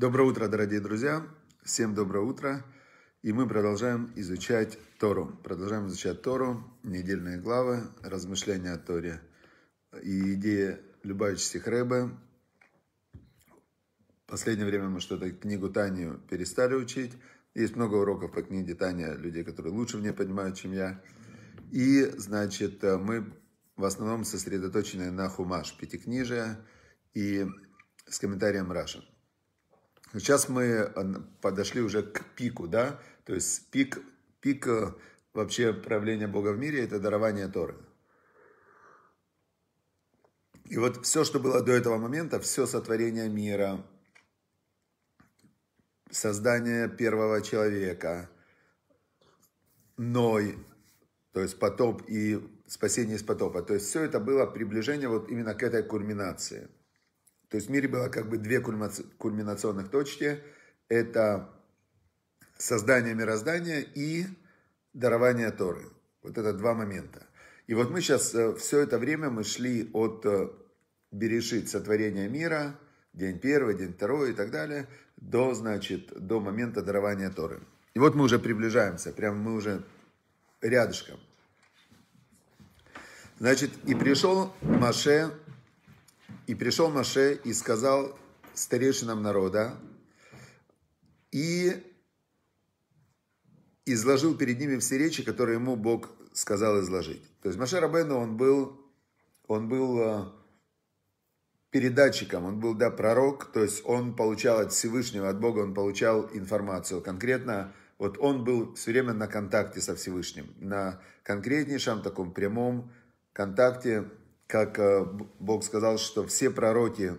Доброе утро, дорогие друзья! Всем доброе утро! И мы продолжаем изучать Тору. Продолжаем изучать Тору, недельные главы, размышления о Торе. И идея Любавичских Рэбе. В последнее время мы что-то книгу Танию перестали учить. Есть много уроков по книге Тания, людей, которые лучше в ней понимают, чем я. И, значит, мы в основном сосредоточены на Хумаш, Пятикнижия и с комментарием Раши. Сейчас мы подошли уже к пику, да? То есть пик вообще правления Бога в мире – это дарование Торы. И вот все, что было до этого момента, все сотворение мира, создание первого человека, Ной, то есть потоп и спасение из потопа. То есть все это было приближение вот именно к этой кульминации. То есть в мире было как бы две кульминационных точки. Это создание мироздания и дарование Торы. Вот это два момента. И вот мы сейчас все это время мы шли от Берешит, сотворения мира, день первый, день второй и так далее, до, значит, до момента дарования Торы. И вот мы уже приближаемся, прямо мы уже рядышком. Значит, и пришел Моше и сказал старейшинам народа, и изложил перед ними все речи, которые ему Бог сказал изложить. То есть Моше Рабейну, он был передатчиком, он был, да, пророк, то есть он получал от Всевышнего, от Бога, он получал информацию конкретно. Вот он был все время на контакте со Всевышним, на конкретнейшем таком прямом контакте. Как Бог сказал, что все пророки,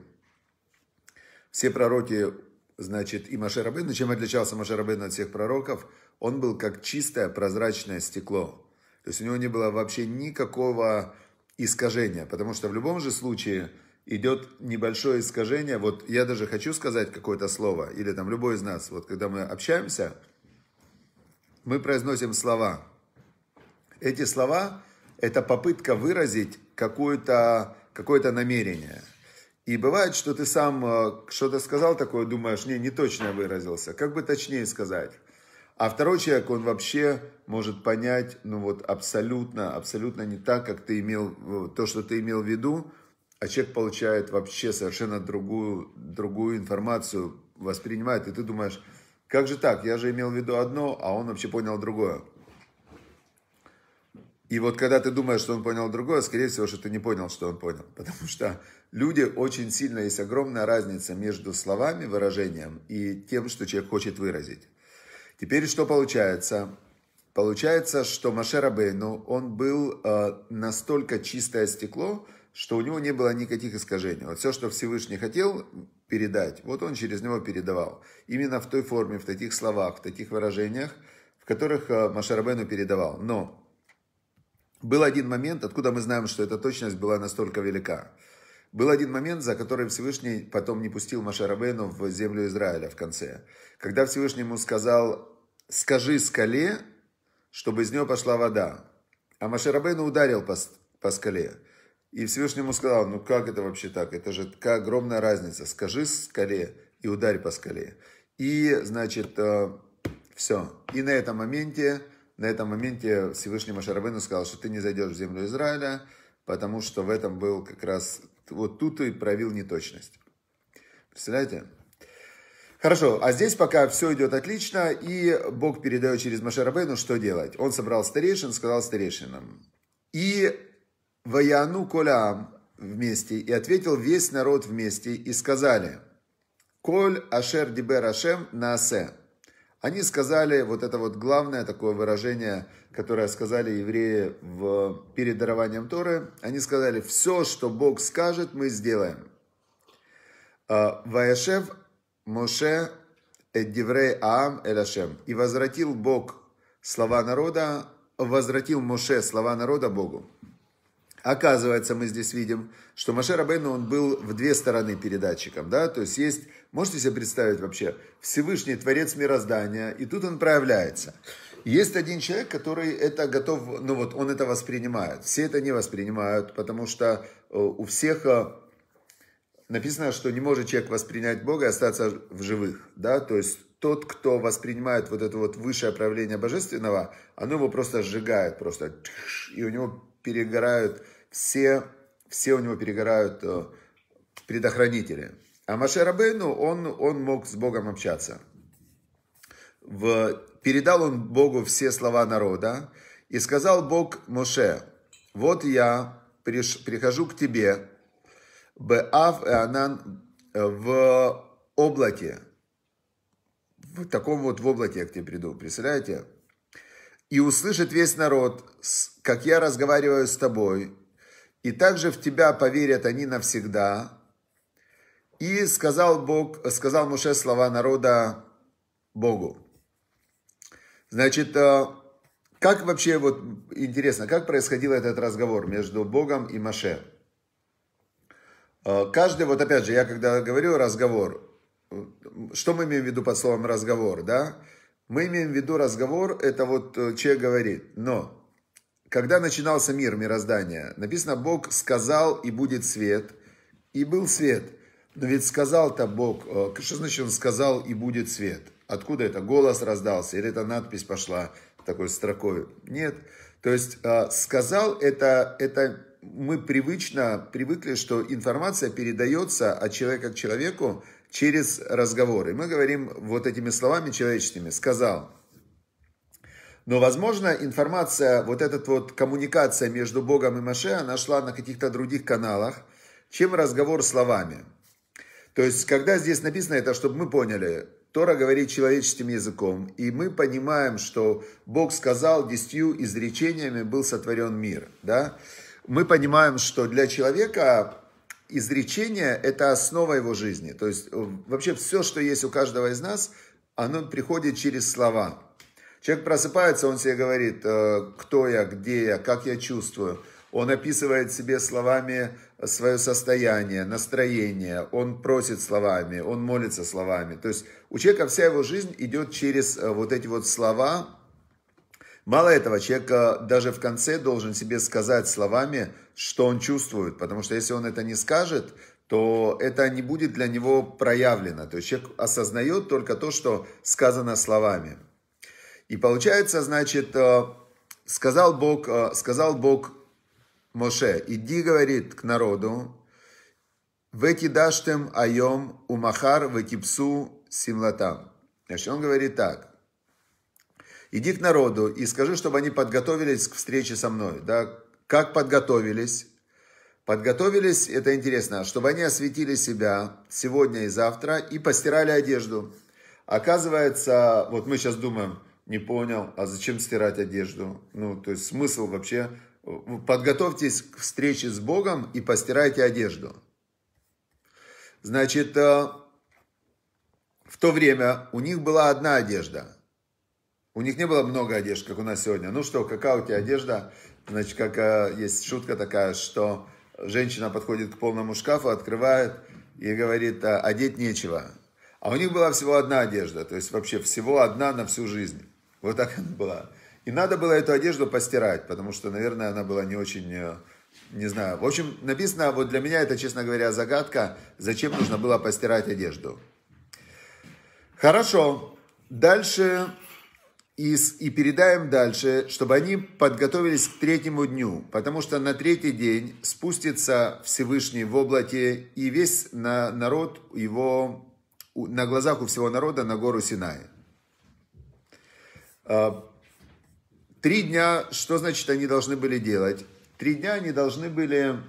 значит, и Моше Рабейну, чем отличался Моше Рабейну от всех пророков, он был как чистое прозрачное стекло. То есть у него не было вообще никакого искажения, потому что в любом же случае идет небольшое искажение. Вот я даже хочу сказать какое-то слово, или там любой из нас, вот когда мы общаемся, мы произносим слова. Эти слова... Это попытка выразить какое-то намерение. И бывает, что ты сам что-то сказал такое, думаешь, не точно выразился. Как бы точнее сказать. А второй человек, он вообще может понять, ну вот абсолютно не так, как ты имел, то, что ты имел в виду. А человек получает вообще совершенно другую информацию, воспринимает. И ты думаешь, как же так, я же имел в виду одно, а он вообще понял другое. И вот когда ты думаешь, что он понял другое, скорее всего, что ты не понял, что он понял. Потому что люди очень сильно, есть огромная разница между словами, выражением и тем, что человек хочет выразить. Теперь что получается? Получается, что Моше Рабейну, он был настолько чистое стекло, что у него не было никаких искажений. Вот все, что Всевышний хотел передать, вот он через него передавал. Именно в той форме, в таких словах, в таких выражениях, в которых Моше Рабейну передавал. Но... Был один момент, откуда мы знаем, что эта точность была настолько велика. Был один момент, за который Всевышний потом не пустил Моше Рабейну в землю Израиля в конце. Когда Всевышний ему сказал, скажи скале, чтобы из нее пошла вода. А Моше Рабейну ударил по скале. И Всевышний ему сказал, ну как это вообще так? Это же такая огромная разница. Скажи скале и ударь по скале. И, значит, все. И на этом моменте Всевышний Моше Рабейну сказал, что ты не зайдешь в землю Израиля, потому что в этом был как раз... Вот тут и проявил неточность. Представляете? Хорошо, а здесь пока все идет отлично, и Бог передает через Моше Рабейну, что делать. Он собрал старейшин, сказал старейшинам. И «Ваяну коляам» вместе, и ответил весь народ вместе, и сказали «Коль ашер дибер ашем наасе». Они сказали, вот это вот главное такое выражение, которое сказали евреи перед дарованием Торы. Они сказали, все, что Бог скажет, мы сделаем. «Ваяшев Моше эддиврей аам эль Ашем». И возвратил Бог слова народа, возвратил Моше слова народа Богу. Оказывается, мы здесь видим, что Моше Рабейну, он был в две стороны передатчиком, да, то есть есть, можете себе представить вообще, Всевышний Творец мироздания, и тут он проявляется. Есть один человек, который это готов, ну вот, он это воспринимает, все это не воспринимают, потому что у всех написано, что не может человек воспринять Бога и остаться в живых, да, то есть тот, кто воспринимает вот это вот высшее проявление божественного, оно его просто сжигает, просто, и у него перегорают все у него перегорают предохранители. А Моше Рабейну, он мог с Богом общаться. Передал он Богу все слова народа, и сказал Бог Моше: «Вот я прихожу к тебе, Беав и Анан, в облаке». В таком вот в облаке я к тебе приду, представляете? «И услышит весь народ, как я разговариваю с тобой, и также в тебя поверят они навсегда». И сказал Моше слова народа Богу. Значит, как вообще, вот интересно, как происходил этот разговор между Богом и Моше? Каждый, вот опять же, я когда говорю разговор, что мы имеем в виду под словом разговор, да? Мы имеем в виду разговор, это вот человек говорит, но... Когда начинался мир, мироздание, написано, Бог сказал, и будет свет, и был свет. Но ведь сказал-то Бог, что значит он сказал, и будет свет? Откуда это? Голос раздался, или это надпись пошла такой строкой? Нет. То есть сказал, это мы привыкли, что информация передается от человека к человеку через разговоры. Мы говорим вот этими словами человеческими, сказал. Но, возможно, информация, вот эта вот коммуникация между Богом и Моше, она шла на каких-то других каналах, чем разговор словами. То есть, когда здесь написано это, чтобы мы поняли, Тора говорит человеческим языком, и мы понимаем, что Бог сказал, 10 изречениями был сотворен мир. Да? Мы понимаем, что для человека изречение – это основа его жизни. То есть, вообще все, что есть у каждого из нас, оно приходит через слова. Человек просыпается, он себе говорит, кто я, где я, как я чувствую. Он описывает себе словами свое состояние, настроение. Он просит словами, он молится словами. То есть у человека вся его жизнь идет через вот эти вот слова. Мало этого, человек даже в конце должен себе сказать словами, что он чувствует. Потому что если он это не скажет, то это не будет для него проявлено. То есть человек осознает только то, что сказано словами. И получается, значит, сказал Бог Моше: «Иди, — говорит, — к народу, ветидаштем айом умахар ветипсу симлатам». Значит, он говорит так: «Иди к народу и скажи, чтобы они подготовились к встрече со мной». Да? Как подготовились? Подготовились, это интересно, чтобы они осветили себя сегодня и завтра и постирали одежду. Оказывается, вот мы сейчас думаем, не понял, а зачем стирать одежду? Ну, то есть смысл вообще. Подготовьтесь к встрече с Богом и постирайте одежду. Значит, в то время у них была одна одежда. У них не было много одежд, как у нас сегодня. Ну что, какая у тебя одежда? Значит, как есть шутка такая, что женщина подходит к полному шкафу, открывает и говорит: одеть нечего. А у них была всего одна одежда, то есть вообще всего одна на всю жизнь. Вот так она была. И надо было эту одежду постирать, потому что, наверное, она была не очень, не знаю. В общем, написано, вот для меня это, честно говоря, загадка, зачем нужно было постирать одежду. Хорошо, дальше, и передаем дальше, чтобы они подготовились к 3-му дню, потому что на 3-й день спустится Всевышний в облаке, и весь народ его... на глазах у всего народа на гору Синай. 3 дня, что значит они должны были делать? 3 дня они должны были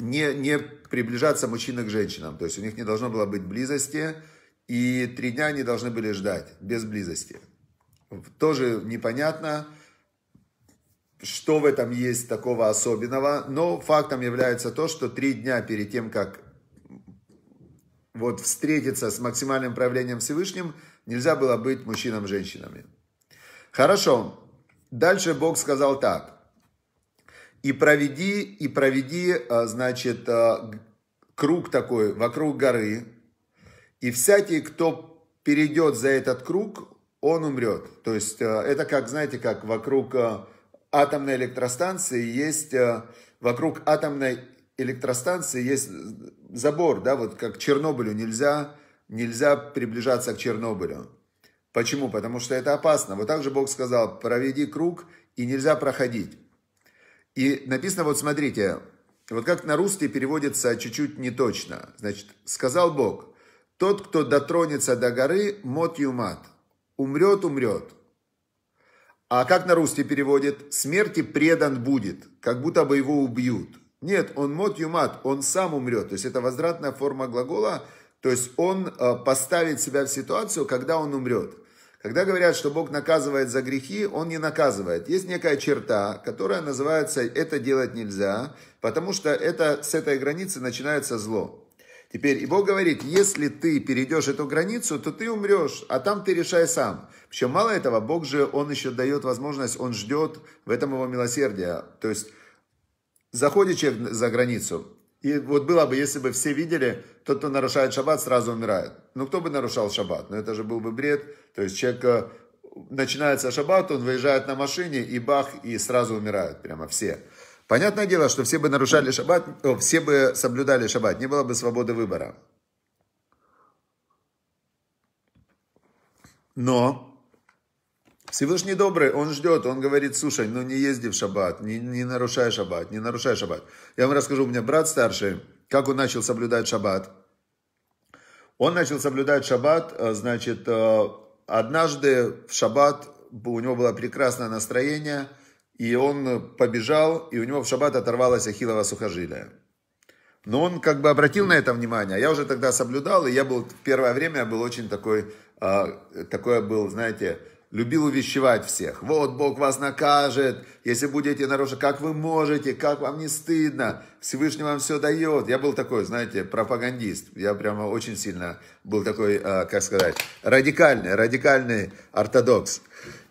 не приближаться мужчины к женщинам, то есть у них не должно было быть близости, и 3 дня они должны были ждать без близости. Тоже непонятно, что в этом есть такого особенного, но фактом является то, что 3 дня перед тем, как вот встретиться с максимальным проявлением Всевышним, нельзя было быть мужчинам и женщинами. Хорошо. Дальше Бог сказал так: и проведи, значит, круг такой вокруг горы, и всякий, кто перейдет за этот круг, он умрет. То есть это как, знаете, как вокруг атомной электростанции есть, вокруг атомной электростанции есть забор, да, вот как к Чернобылю нельзя приближаться к Чернобылю. Почему? Потому что это опасно. Вот так же Бог сказал, проведи круг, и нельзя проходить. И написано, вот смотрите, вот как на русский переводится чуть-чуть неточно. Значит, сказал Бог, тот, кто дотронется до горы, мот юмат, умрет, умрет. А как на русский переводит, смерти предан будет, как будто бы его убьют. Нет, он мот юмат, он сам умрет. То есть это возвратная форма глагола. То есть он поставит себя в ситуацию, когда он умрет. Когда говорят, что Бог наказывает за грехи, он не наказывает. Есть некая черта, которая называется «это делать нельзя», потому что это, с этой границы начинается зло. Теперь и Бог говорит, если ты перейдешь эту границу, то ты умрешь, а там ты решай сам. Причем мало этого, Бог же, он еще дает возможность, он ждет в этом его милосердия. То есть заходит человек за границу. И вот было бы, если бы все видели, тот, кто нарушает шаббат, сразу умирает. Ну, кто бы нарушал шаббат? Ну, это же был бы бред. То есть, человек, начинается шаббат, он выезжает на машине, и бах, и сразу умирают прямо все. Понятное дело, что все бы нарушали шаббат, все бы соблюдали шаббат, не было бы свободы выбора. Но Всевышний добрый, он ждет, он говорит, слушай, ну не езди в шаббат, не нарушай шаббат, не нарушай шаббат. Я вам расскажу, у меня брат старший, как он начал соблюдать шаббат. Он начал соблюдать шаббат, значит, однажды в шаббат у него было прекрасное настроение, и он побежал, и у него в шаббат оторвалось ахиллово сухожилие. Но он как бы обратил на это внимание, я уже тогда соблюдал, и я был, в первое время я был очень такой, знаете... Любил увещевать всех. Вот, Бог вас накажет, если будете нарушать, как вы можете, как вам не стыдно, Всевышний вам все дает. Я был такой, знаете, пропагандист. Я прямо очень сильно был такой, как сказать, радикальный ортодокс.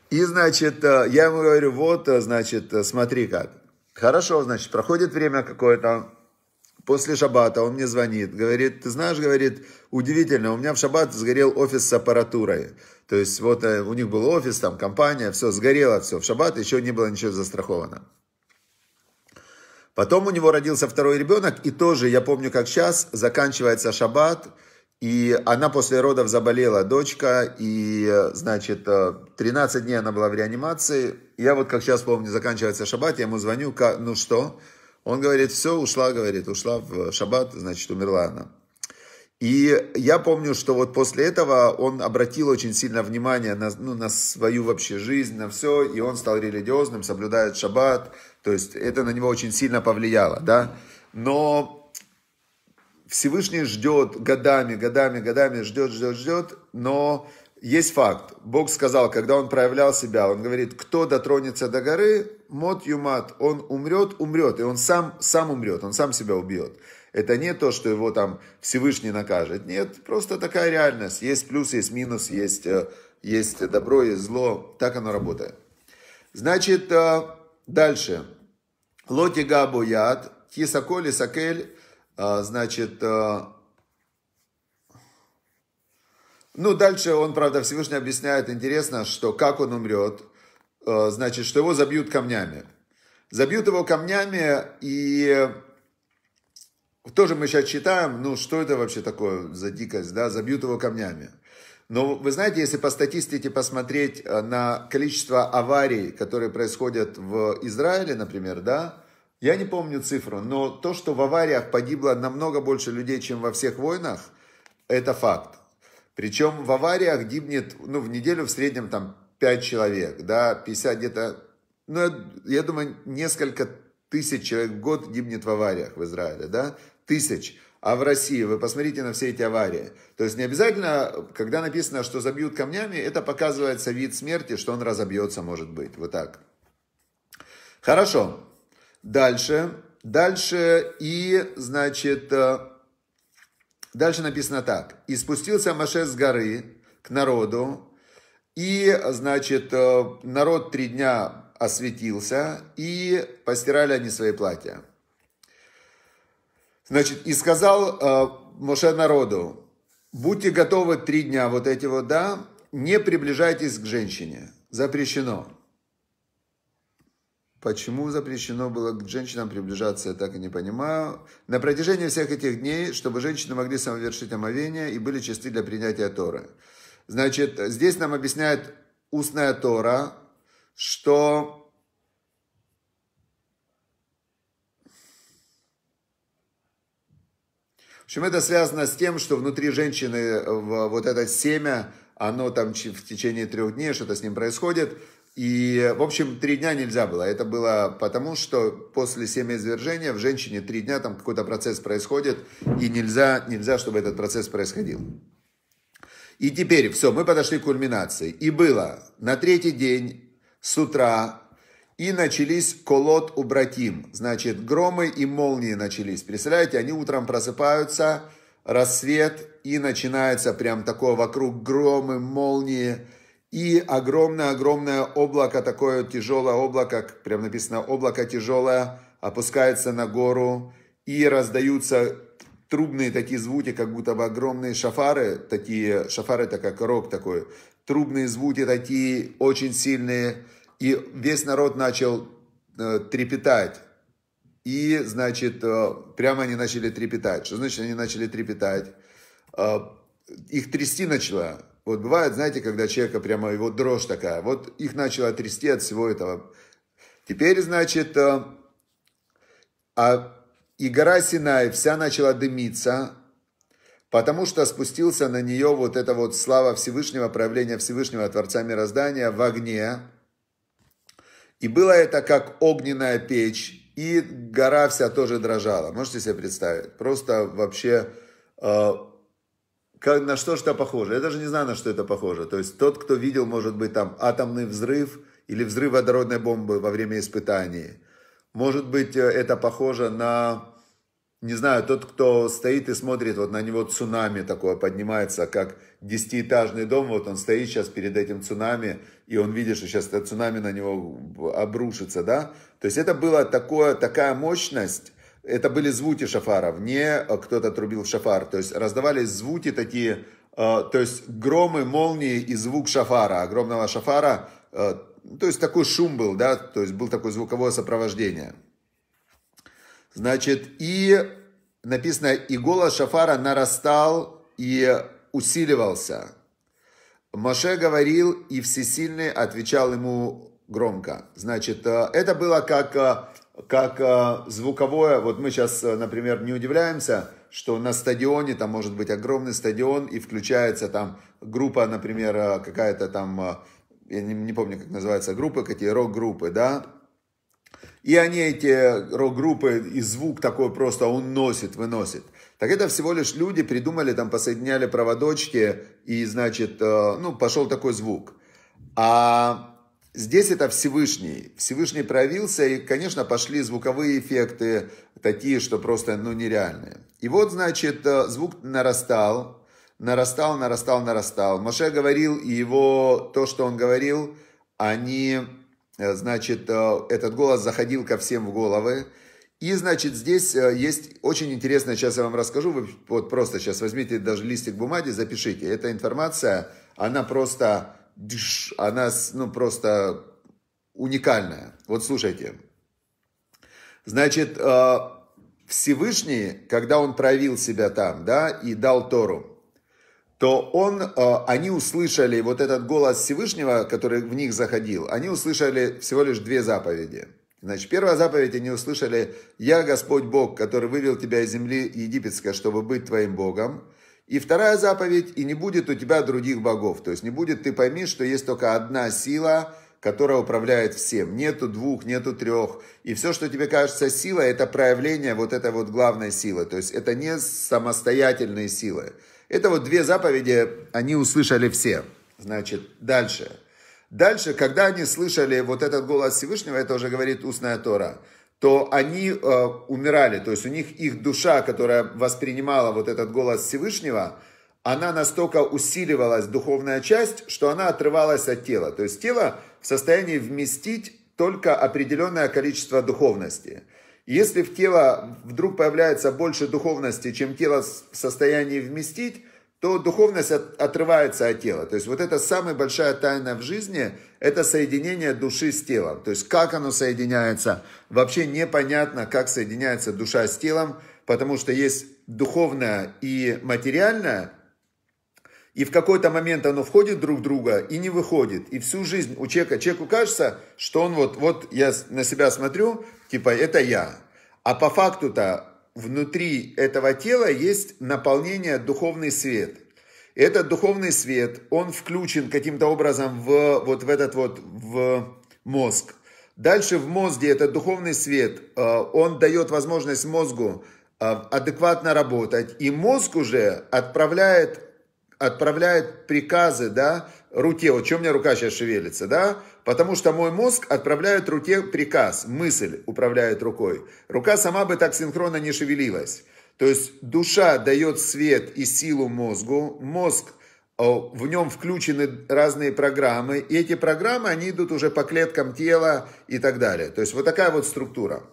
И, значит, я ему говорю, вот, значит, смотри как. Хорошо, значит, проходит время какое-то. После шаббата он мне звонит, говорит, ты знаешь, говорит, удивительно, у меня в шаббат сгорел офис с аппаратурой. То есть вот у них был офис, там компания, все, сгорело все. В шаббат еще не было ничего застраховано. Потом у него родился второй ребенок, и тоже, я помню, как сейчас, заканчивается шаббат, и она после родов заболела, дочка, и, значит, 13 дней она была в реанимации. Я вот как сейчас помню, заканчивается шаббат, я ему звоню, ну что? Он говорит, все, ушла в шаббат, значит, умерла она. И я помню, что вот после этого он обратил очень сильно внимание на свою вообще жизнь, на все, и он стал религиозным, соблюдает шаббат, то есть это на него очень сильно повлияло, да. Но Всевышний ждет годами, ждет, но есть факт. Бог сказал, когда он проявлял себя, он говорит, кто дотронется до горы, мот юмат, он умрет, и он сам умрет, он сам себя убьет. Это не то, что его там Всевышний накажет. Нет, просто такая реальность. Есть плюс, есть минус, есть добро, есть зло. Так оно работает. Значит, дальше. Лоти габу яд, кисаколь, сакель, значит... Ну, дальше он, правда, Всевышний объясняет, интересно, что как он умрет, значит, что его забьют камнями. Забьют его камнями, и тоже мы сейчас читаем, ну, что это вообще такое за дикость, да, забьют его камнями. Но вы знаете, если по статистике посмотреть на количество аварий, которые происходят в Израиле, например, да, я не помню цифру, но то, что в авариях погибло намного больше людей, чем во всех войнах, это факт. Причем в авариях гибнет, ну, в неделю в среднем там 5 человек, да, 50 где-то, ну, я думаю, несколько тысяч человек в год гибнет в авариях в Израиле, да, тысяч. А в России, вы посмотрите на все эти аварии. То есть не обязательно, когда написано, что забьют камнями, это показывается вид смерти, что он разобьется, может быть, вот так. Хорошо. Дальше, и, значит... Дальше написано так. «И спустился Моше с горы к народу, и, значит, народ 3 дня осветился, и постирали они свои платья». Значит, «И сказал Моше народу, будьте готовы 3 дня, вот эти вот, да, не приближайтесь к женщине, запрещено». Почему запрещено было к женщинам приближаться, я так и не понимаю. На протяжении всех этих дней, чтобы женщины могли самовершить омовение и были чисты для принятия Торы. Значит, здесь нам объясняет устная Тора, что в общем, это связано с тем, что внутри женщины вот это семя, оно там в течение 3 дней, что-то с ним происходит. И, в общем, 3 дня нельзя было. Это было потому, что после семяизвержения в женщине 3 дня там какой-то процесс происходит, и нельзя, чтобы этот процесс происходил. И теперь, все, мы подошли к кульминации. И было на 3-й день с утра, и начались колот у братим. Значит, громы и молнии начались. Представляете, они утром просыпаются, рассвет, и начинается прям такое вокруг громы, молнии. И огромное-огромное облако, такое тяжелое облако, прям написано «облако тяжелое», опускается на гору, и раздаются трубные такие звуки, как будто бы огромные шафары, такие шафары, это как рог такой, трубные звуки такие очень сильные, и весь народ начал трепетать. И, значит, прямо они начали трепетать. Что значит они начали трепетать? Их трясти начало. Вот бывает, знаете, когда человека прямо его дрожь такая. Вот их начало трясти от всего этого. Теперь, значит, и гора Синай вся начала дымиться, потому что спустился на нее вот эта вот слава Всевышнего, проявление Всевышнего Творца Мироздания в огне. И было это как огненная печь, и гора вся тоже дрожала. Можете себе представить? Просто вообще... на что же это похоже? Я даже не знаю, на что это похоже. То есть тот, кто видел, может быть, там атомный взрыв или взрыв водородной бомбы во время испытаний. Может быть, это похоже на, не знаю, тот, кто стоит и смотрит, вот на него цунами такое поднимается, как 10-этажный дом. Вот он стоит сейчас перед этим цунами, и он видит, что сейчас это цунами на него обрушится, да? То есть это была такая мощность. Это были звуки шафаров, не кто-то трубил шафар. То есть раздавались звуки такие, то есть громы, молнии и звук шафара, огромного шафара. То есть такой шум был, да, то есть был такое звуковое сопровождение. Значит, и написано, и голос шафара нарастал и усиливался. Моше говорил, и Всесильный отвечал ему громко. Значит, это было как звуковое, вот мы сейчас, например, не удивляемся, что на стадионе, там может быть огромный стадион, и включается там группа, например, какая-то там, я не помню, как называется группы, какие рок-группы, да, и они, эти рок-группы, и звук такой просто он носит, выносит. Так это всего лишь люди придумали, там посоединяли проводочки, и, значит, ну, пошел такой звук. А... здесь это Всевышний. Всевышний проявился, и, конечно, пошли звуковые эффекты, такие, что просто, ну, нереальные. И вот, значит, звук нарастал. Моше говорил, и его, то, что он говорил, они, значит, этот голос заходил ко всем в головы. И, значит, здесь есть очень интересное, сейчас я вам расскажу, вы вот просто сейчас возьмите даже листик бумаги, запишите. Эта информация, она просто... она, ну, просто уникальная. Вот слушайте. Значит, Всевышний, когда он проявил себя там, да, и дал Тору, то они услышали вот этот голос Всевышнего, который в них заходил, они услышали всего лишь 2 заповеди. Значит, первая заповедь они услышали: «Я Господь Бог, который вывел тебя из земли египетской, чтобы быть твоим Богом». И вторая заповедь: «И не будет у тебя других богов». То есть не будет, ты пойми, что есть только одна сила, которая управляет всем. Нету 2, нету 3. И все, что тебе кажется силой, это проявление вот этой вот главной силы. То есть это не самостоятельные силы. Это вот 2 заповеди, они услышали все. Значит, дальше. Дальше, когда они слышали вот этот голос Всевышнего, это уже говорит устная Тора, то они умирали, то есть у них их душа, которая воспринимала вот этот голос Всевышнего, она настолько усиливалась, духовная часть, что она отрывалась от тела. То есть тело в состоянии вместить только определенное количество духовности. Если в тело вдруг появляется больше духовности, чем тело в состоянии вместить, то духовность отрывается от тела. То есть вот это самая большая тайна в жизни, это соединение души с телом. То есть как оно соединяется, вообще непонятно, как соединяется душа с телом, потому что есть духовное и материальное, и в какой-то момент оно входит друг в друга и не выходит. И всю жизнь у человеку кажется, что он вот я на себя смотрю, типа это я. А по факту-то внутри этого тела есть наполнение, духовный свет. Этот духовный свет, он включен каким-то образом в мозг. Дальше в мозге этот духовный свет, он дает возможность мозгу адекватно работать. И мозг уже отправляет приказы, да, руке. Вот что у меня рука сейчас шевелится, да? Потому что мой мозг отправляет руке приказ, мысль управляет рукой. Рука сама бы так синхронно не шевелилась. То есть душа дает свет и силу мозгу. Мозг, в нем включены разные программы. И эти программы, они идут уже по клеткам тела и так далее. То есть вот такая вот структура.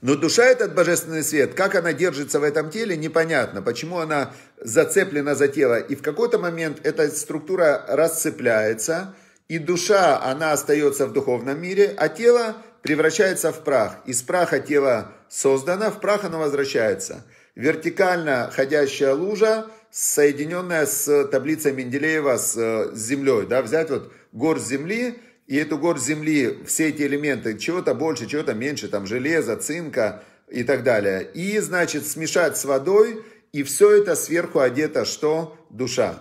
Но душа, этот божественный свет, как она держится в этом теле, непонятно. Почему она зацеплена за тело. И в какой-то момент эта структура расцепляется. И душа, она остается в духовном мире, а тело превращается в прах. Из праха тело создано, в прах оно возвращается. Вертикально ходящая лужа, соединенная с таблицей Менделеева, с землей. Да, взять вот горсть земли. И эту горсть земли, все эти элементы, чего-то больше, чего-то меньше, там железа, цинка и так далее. И, значит, смешать с водой, и все это сверху одето, что? Душа.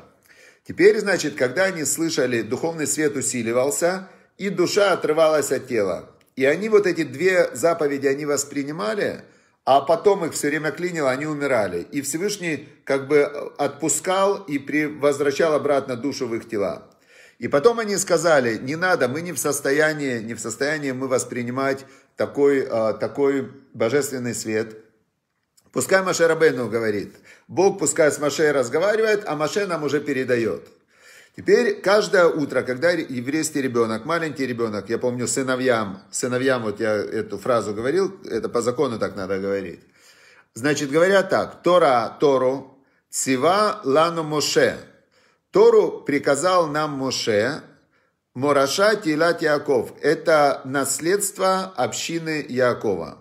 Теперь, значит, когда они слышали, духовный свет усиливался, и душа отрывалась от тела. И они вот эти две заповеди, они воспринимали, а потом их все время клинило, они умирали. И Всевышний как бы отпускал и возвращал обратно душу в их тела. И потом они сказали, не надо, мы не в состоянии мы воспринимать такой божественный свет. Пускай Моше Рабейну говорит. Бог пускай с Моше разговаривает, а Моше нам уже передает. Теперь каждое утро, когда еврейский ребенок, маленький ребенок, я помню, сыновьям вот я эту фразу говорил, это по закону так надо говорить. Значит, говорят так, Тору, цива лану Моше. Тору приказал нам Моше, Мораша Тилат Яаков. Это наследство общины Яакова.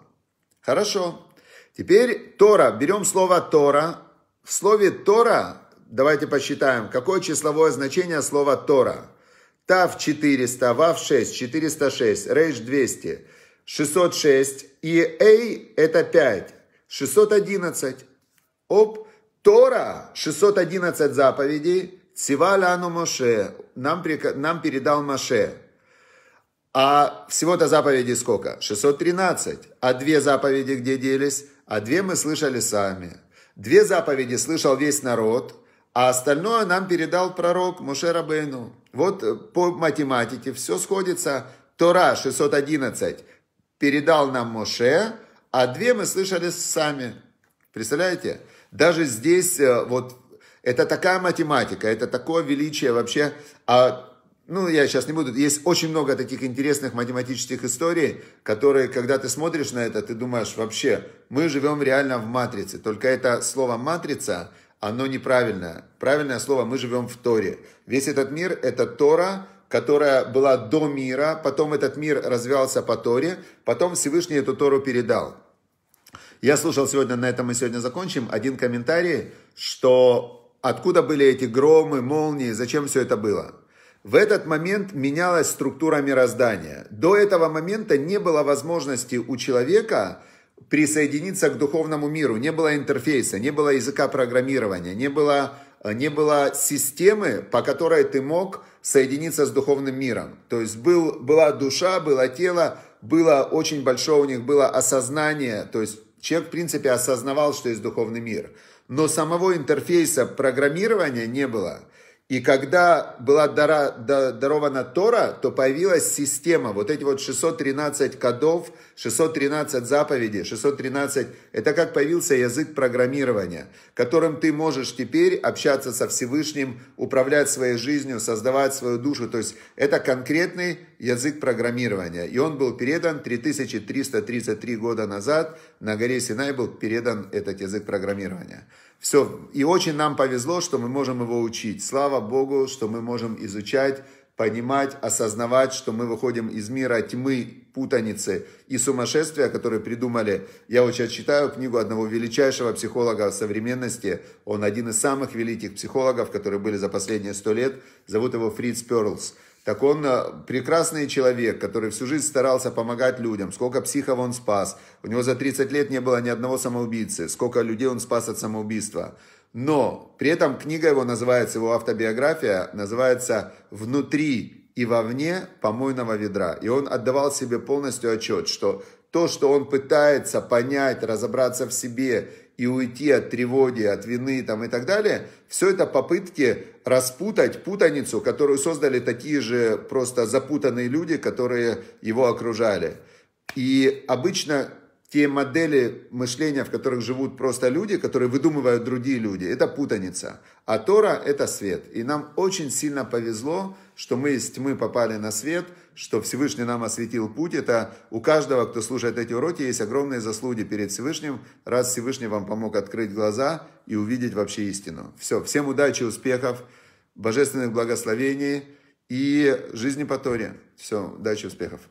Хорошо. Теперь Тора. Берем слово Тора. В слове Тора, давайте посчитаем, какое числовое значение слова Тора. Тав 400, Вав 6, 406, Рейш 200, 606 и Эй это 5, 611. Тора 611 заповедей. Цива лану Моше, нам передал Моше. А всего-то заповедей сколько? 613. А две заповеди где делись? А две мы слышали сами. Две заповеди слышал весь народ, а остальное нам передал пророк Моше Рабейну. Вот по математике все сходится. Тора 611 передал нам Моше, а две мы слышали сами. Представляете? Даже здесь вот... Это такая математика, это такое величие вообще. Я сейчас не буду. Есть очень много таких интересных математических историй, которые, когда ты смотришь на это, ты думаешь, вообще, мы живем реально в матрице. Только это слово «матрица», оно неправильное. Правильное слово «мы живем в Торе». Весь этот мир – это Тора, которая была до мира, потом этот мир развивался по Торе, потом Всевышний эту Тору передал. Я слушал сегодня, на этом мы сегодня закончим, один комментарий, что... Откуда были эти громы, молнии, зачем все это было? В этот момент менялась структура мироздания. До этого момента не было возможности у человека присоединиться к духовному миру. Не было интерфейса, не было языка программирования, не было системы, по которой ты мог соединиться с духовным миром. То есть была душа, было тело, было очень большое у них было осознание. То есть человек, в принципе, осознавал, что есть духовный мир. Но самого интерфейса программирования не было. И когда была дарована Тора, то появилась система. Вот эти вот 613 кодов, 613 заповедей, 613... Это как появился язык программирования, которым ты можешь теперь общаться со Всевышним, управлять своей жизнью, создавать свою душу. То есть это конкретный язык программирования. И он был передан 3333 года назад. На горе Синай был передан этот язык программирования. Все. И очень нам повезло, что мы можем его учить. Слава Богу, что мы можем изучать, понимать, осознавать, что мы выходим из мира тьмы, путаницы и сумасшествия, которые придумали. Я вот сейчас читаю книгу одного величайшего психолога в современности. Он один из самых великих психологов, которые были за последние 100 лет. Зовут его Фриц Перлс. Так он прекрасный человек, который всю жизнь старался помогать людям. Сколько психов он спас. У него за 30 лет не было ни одного самоубийцы. Сколько людей он спас от самоубийства. Но при этом книга его называется, его автобиография называется «Внутри и вовне помойного ведра». И он отдавал себе полностью отчет, что то, что он пытается понять, разобраться в себе и уйти от тревоги, от вины там, и так далее, все это попытки распутать путаницу, которую создали такие же просто запутанные люди, которые его окружали. И обычно те модели мышления, в которых живут просто люди, которые выдумывают другие люди, это путаница. А Тора – это свет. И нам очень сильно повезло, что мы из тьмы попали на свет, что Всевышний нам осветил путь. Это у каждого, кто слушает эти уроки, есть огромные заслуги перед Всевышним, раз Всевышний вам помог открыть глаза и увидеть вообще истину. Все. Всем удачи, успехов, божественных благословений и жизни по Торе. Все. Удачи, успехов.